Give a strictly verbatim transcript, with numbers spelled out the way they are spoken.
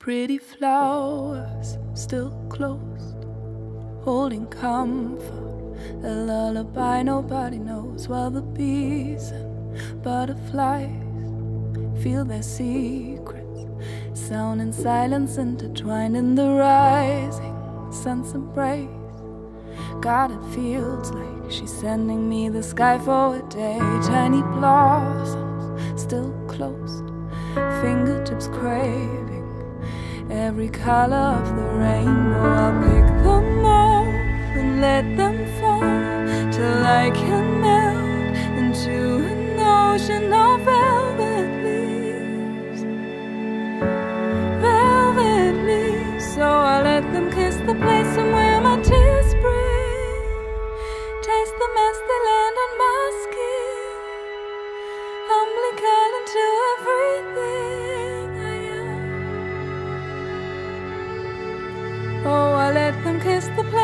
Pretty flowers still closed, holding comfort, a lullaby nobody knows. While the bees and butterflies feel their secrets, sound and silence intertwined in the rising sun's embrace. God, it feels like she's sending me the sky for a day. Tiny blossoms still closed, fingertips craving every color of the rainbow. I'll pick them up and let them fall till I can melt into an ocean of velvet leaves, velvet leaves. So I let them kiss the place from where my tears spring, taste them as they land on my skin, humbly curl into everything. Kiss the place